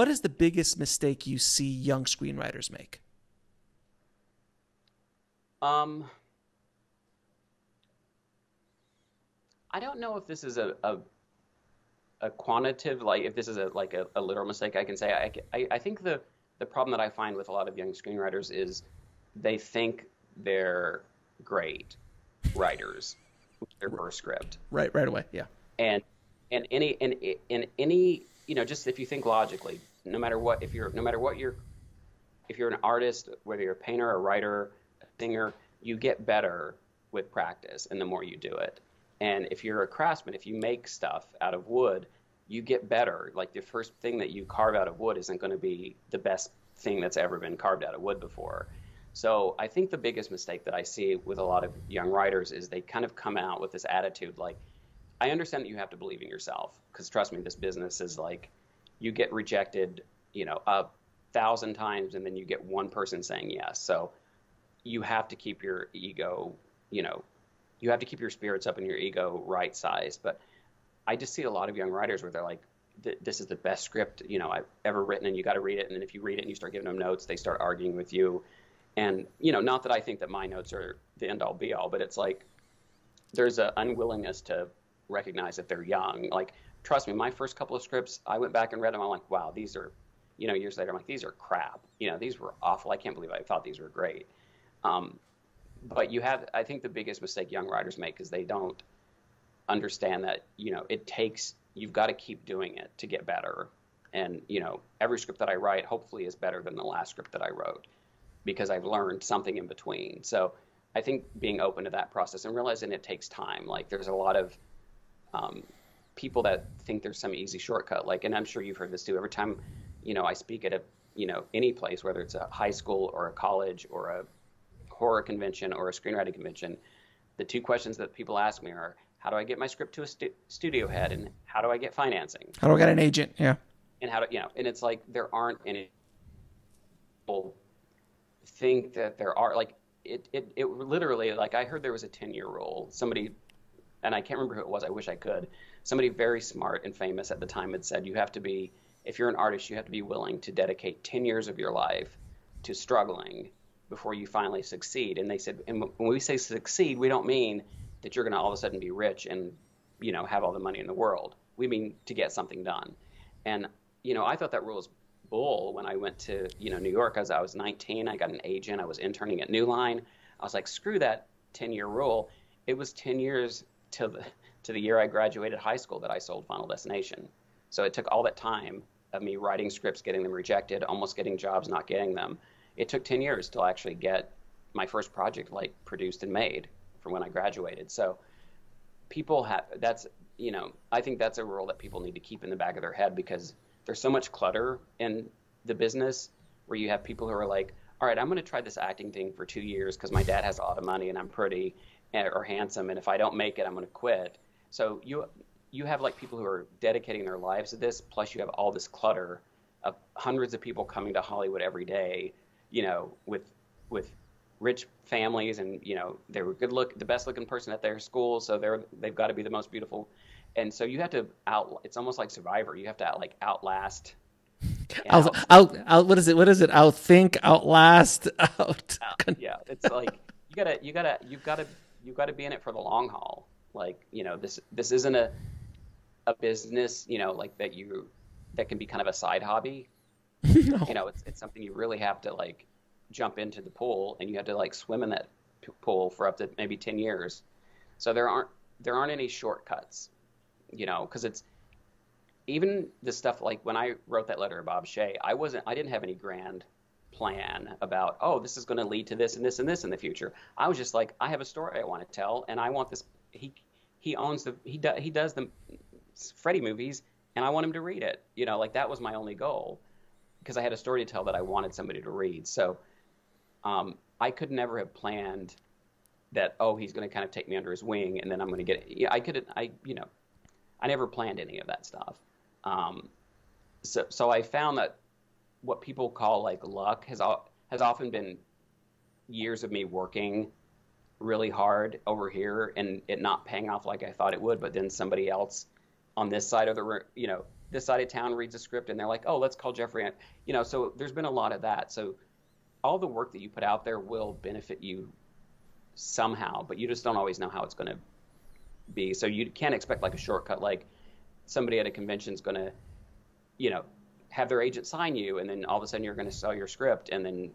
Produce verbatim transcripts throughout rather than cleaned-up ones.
what is the biggest mistake you see young screenwriters make? Um, I don't know if this is a, a, a quantitative, like if this is a, like a, a literal mistake I can say. I, I, I think the, the problem that I find with a lot of young screenwriters is they think they're great writers with their first script. Right, right away, yeah. And and any and in any you know, just if you think logically, no matter what if you're no matter what you're if you're an artist, whether you're a painter, a writer, a singer, you get better with practice and the more you do it. And if you're a craftsman, if you make stuff out of wood, you get better. Like the first thing that you carve out of wood isn't going to be the best thing that's ever been carved out of wood before. So I think the biggest mistake that I see with a lot of young writers is they kind of come out with this attitude like, I understand that you have to believe in yourself, because trust me, this business is like, you get rejected, you know, a thousand times and then you get one person saying yes. So you have to keep your ego, you know, you have to keep your spirits up and your ego right sized. But I just see a lot of young writers where they're like, this is the best script, you know, I've ever written, and you got to read it. And then if you read it and you start giving them notes, they start arguing with you. And, you know, not that I think that my notes are the end all be all, but it's like there's an unwillingness to recognize that they're young. Like, trust me, my first couple of scripts, I went back and read them. I'm like, wow, these are, you know, years later, I'm like, these are crap. You know, these were awful. I can't believe I thought these were great. Um, but you have, I think the biggest mistake young writers make is they don't understand that, you know, it takes, you've got to keep doing it to get better. And, you know, every script that I write hopefully is better than the last script that I wrote, because I've learned something in between. So I think being open to that process and realizing it takes time. Like there's a lot of um, people that think there's some easy shortcut. Like, and I'm sure you've heard this too. Every time, you know, I speak at a, you know, any place, whether it's a high school or a college or a horror convention or a screenwriting convention, the two questions that people ask me are, how do I get my script to a stu studio head? And how do I get financing? How do I get an agent? Yeah. And how do, you know, and it's like, there aren't any people think that there are, like it, it, it literally, like I heard there was a ten year rule. Somebody, and I can't remember who it was, I wish I could, somebody very smart and famous at the time had said, you have to be, if you're an artist, you have to be willing to dedicate ten years of your life to struggling before you finally succeed. And they said, and when we say succeed, we don't mean that you're going to all of a sudden be rich and, you know, have all the money in the world. We mean to get something done. And, you know, I thought that rule was bull when I went to, you know, New York as I was nineteen. I got an agent. I was interning at New Line. I was like, screw that ten year rule. It was ten years to the, to the year I graduated high school that I sold Final Destination. So it took all that time of me writing scripts, getting them rejected, almost getting jobs, not getting them. It took ten years to actually get my first project like produced and made from when I graduated. So people have, that's, you know, I think that's a rule that people need to keep in the back of their head, because there's so much clutter in the business where you have people who are like, all right, I'm going to try this acting thing for two years because my dad has a lot of money and I'm pretty or handsome, and if I don't make it, I'm going to quit. So you you have like people who are dedicating their lives to this, plus you have all this clutter of hundreds of people coming to Hollywood every day, you know, with with rich families, and you know they were good look, the best looking person at their school, so they're they've got to be the most beautiful. And so you have to out, it's almost like Survivor. You have to out, like outlast. I'll, out, out, what is it? What is it? Outthink, outlast, out. out. Yeah. It's like, you gotta, you gotta, you've gotta, you've gotta be in it for the long haul. Like, you know, this, this isn't a, a business, you know, like that you, that can be kind of a side hobby. No. You know, it's, it's something you really have to like jump into the pool, and you have to like swim in that pool for up to maybe ten years. So there aren't, there aren't any shortcuts. You know, because it's even the stuff like when I wrote that letter to Bob Shea, I wasn't I didn't have any grand plan about, oh, this is going to lead to this and this and this in the future. I was just like, I have a story I want to tell, and I want this. He he owns the he does he does the Freddy movies, and I want him to read it. You know, like that was my only goal, because I had a story to tell that I wanted somebody to read. So um, I could never have planned that, oh, he's going to kind of take me under his wing, and then I'm going to get it. Yeah, I couldn't. I you know. I never planned any of that stuff. Um, so, so I found that what people call like luck has, has often been years of me working really hard over here and it not paying off like I thought it would, but then somebody else on this side of the, you know, this side of town reads a script and they're like, oh, let's call Jeffrey. And, you know, so there's been a lot of that. So all the work that you put out there will benefit you somehow, but you just don't always know how it's going to be. So you can't expect like a shortcut, like somebody at a convention is going to, you know, have their agent sign you, and then all of a sudden you're going to sell your script, and then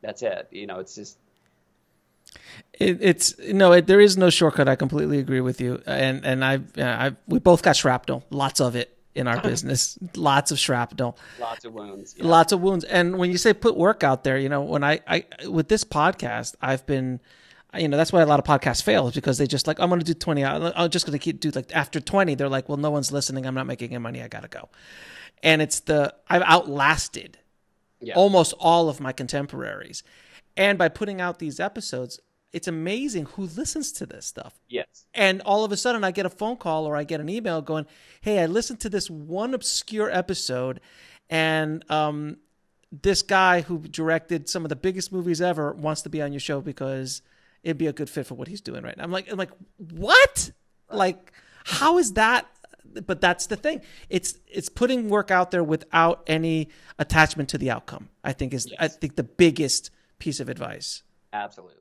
that's it. You know, it's just, It, it's no, it, there is no shortcut. I completely agree with you. And, and I, I, we both got shrapnel, lots of it in our business, lots of shrapnel, lots of wounds, yeah. lots of wounds. And when you say put work out there, you know, when I, I, with this podcast, I've been, you know, that's why a lot of podcasts fail, is because they just like, I'm going to do twenty. I'm just going to keep do like after twenty, they're like, well, no one's listening. I'm not making any money. I got to go. And it's the, I've outlasted yeah. almost all of my contemporaries. And by putting out these episodes, it's amazing who listens to this stuff. Yes. And all of a sudden I get a phone call or I get an email going, hey, I listened to this one obscure episode, and um, this guy who directed some of the biggest movies ever wants to be on your show because it'd be a good fit for what he's doing right now. I'm like, I'm like, what? Like, how is that? But that's the thing. It's, it's putting work out there without any attachment to the outcome, I think is, yes. I think the biggest piece of advice. Absolutely.